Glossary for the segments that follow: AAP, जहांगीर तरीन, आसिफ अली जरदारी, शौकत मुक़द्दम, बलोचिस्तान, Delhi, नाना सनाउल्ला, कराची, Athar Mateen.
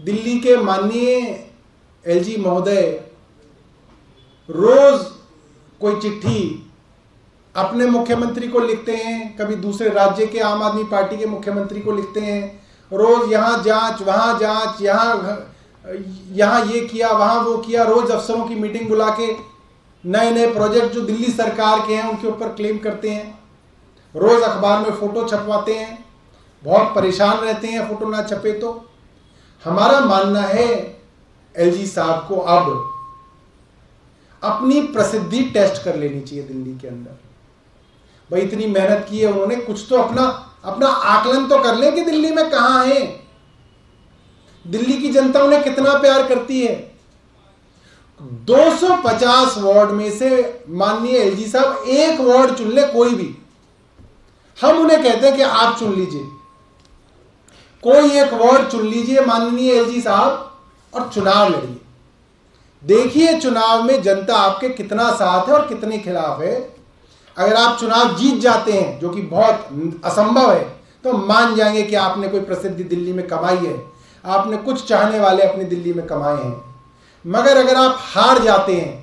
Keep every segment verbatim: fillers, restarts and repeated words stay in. दिल्ली के माननीय एलजी महोदय रोज कोई चिट्ठी अपने मुख्यमंत्री को लिखते हैं, कभी दूसरे राज्य के आम आदमी पार्टी के मुख्यमंत्री को लिखते हैं। रोज यहाँ जांच, वहाँ जांच, यहाँ यहाँ ये किया, वहाँ वो किया, रोज अफसरों की मीटिंग बुला के नए नए प्रोजेक्ट जो दिल्ली सरकार के हैं उनके ऊपर क्लेम करते हैं, रोज अखबार में फोटो छपवाते हैं, बहुत परेशान रहते हैं फोटो ना छपे तो। हमारा मानना है एलजी साहब को अब अपनी प्रसिद्धि टेस्ट कर लेनी चाहिए दिल्ली के अंदर। भाई इतनी मेहनत की है उन्होंने, कुछ तो अपना अपना आकलन तो कर लें कि दिल्ली में कहाँ है, दिल्ली की जनता उन्हें कितना प्यार करती है। दो सौ पचास वार्ड में से माननीय एलजी साहब एक वार्ड चुन ले कोई भी, हम उन्हें कहते हैं कि आप चुन लीजिए, कोई एक वार्ड चुन लीजिए माननीय एलजी साहब और चुनाव लड़िए। देखिए चुनाव में जनता आपके कितना साथ है और कितने खिलाफ है। अगर आप चुनाव जीत जाते हैं, जो कि बहुत असंभव है, तो मान जाएंगे कि आपने कोई प्रसिद्धि दिल्ली में कमाई है, आपने कुछ चाहने वाले अपनी दिल्ली में कमाए हैं। मगर अगर आप हार जाते हैं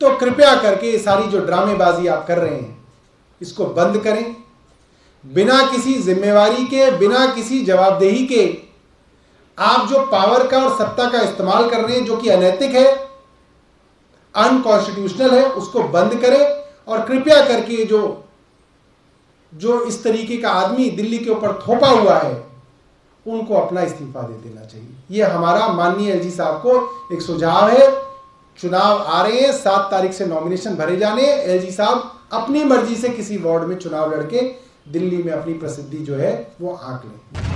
तो कृपया करके ये सारी जो ड्रामेबाजी आप कर रहे हैं इसको बंद करें। बिना किसी जिम्मेवारी के, बिना किसी जवाबदेही के आप जो पावर का और सत्ता का इस्तेमाल कर रहे हैं, जो कि अनैतिक है, अनकॉन्स्टिट्यूशनल है, उसको बंद करें। और कृपया करके जो जो इस तरीके का आदमी दिल्ली के ऊपर थोपा हुआ है उनको अपना इस्तीफा दे देना चाहिए। ये हमारा माननीय एलजी साहब को एक सुझाव है। चुनाव आ रहे हैं, सात तारीख से नॉमिनेशन भरे जाने, एलजी साहब अपनी मर्जी से किसी वार्ड में चुनाव लड़के दिल्ली में अपनी प्रसिद्धि जो है वो आंक लें।